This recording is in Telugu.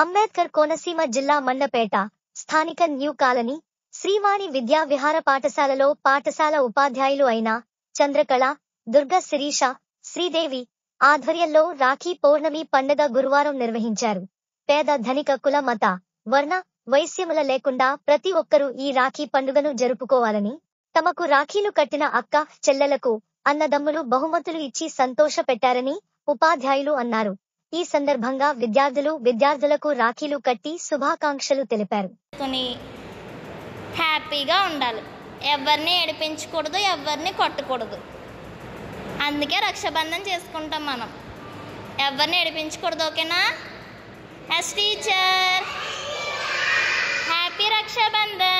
అంబేద్కర్ కోనసీమ జిల్లా మండపేట స్థానిక న్యూ కాలనీ శ్రీవాణి విద్యా విహార పాఠశాలలో పాఠశాల ఉపాధ్యాయులు అయిన చంద్రకళ, దుర్గ, శిరీష, శ్రీదేవి ఆధ్వర్యంలో రాఖీ పౌర్ణమి పండుగ గురువారం నిర్వహించారు. పేద, ధనిక, కుల, మత, వర్ణ, వైశ్యముల లేకుండా ప్రతి ఒక్కరూ ఈ రాఖీ పండుగను జరుపుకోవాలని, తమకు రాఖీలు కట్టిన అక్క చెల్లెలకు అన్నదమ్ములు బహుమతులు ఇచ్చి సంతోషపెట్టారని ఉపాధ్యాయులు అన్నారు. ఈ సందర్భంగా విద్యార్థులకు రాఖీలు కట్టి శుభాకాంక్షలు తెలిపారు. హ్యాపీగా ఉండాలి, ఎవరిని ఏడిపించకూడదు, ఎవరిని కొట్టకూడదు. అందుకే రక్షాబంధం చేసుకుంటాం మనం. ఎవరిని ఏడిపించకూడదు, ఓకేనా? Yes teacher, happy Rakshabandhan.